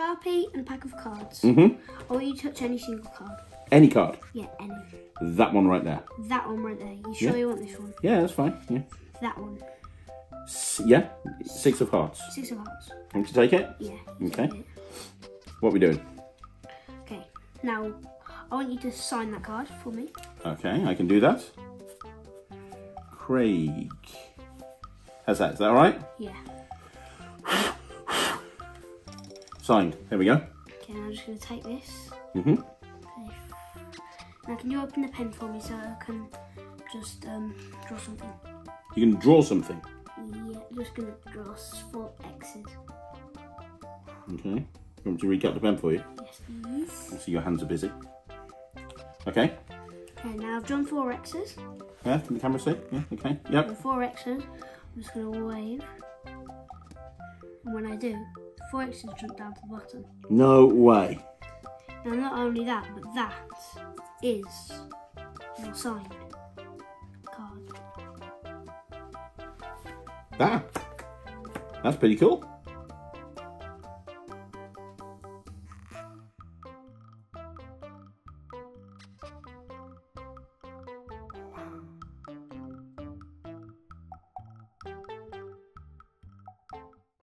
Sharpie and a pack of cards. Mm-hmm. Or you touch any single card. Any card? Yeah, any. That one right there? That one right there. You sure you want this one? Yeah, that's fine. Yeah. That one. Yeah? Six of hearts? Six of hearts. Want to take it? Yeah. Okay. What are we doing? Okay. Now, I want you to sign that card for me. Okay, I can do that. Craig. How's that? Is that all right? Yeah. Signed. There we go. Okay, now I'm just going to take this. Mm-hmm. Okay. Now, can you open the pen for me so I can just draw something? You can draw something? Yeah, I'm just going to draw 4 X's. Okay. You want me to reach out the pen for you? Yes, please. I see your hands are busy. Okay. Okay, now I've drawn 4 X's. Yeah, can the camera see? Yeah, okay. Yep. And 4 X's. I'm just going to wave. And when I do, 4 X's jump down to the bottom. No way. Now, not only that, but that is your signed card. That's pretty cool.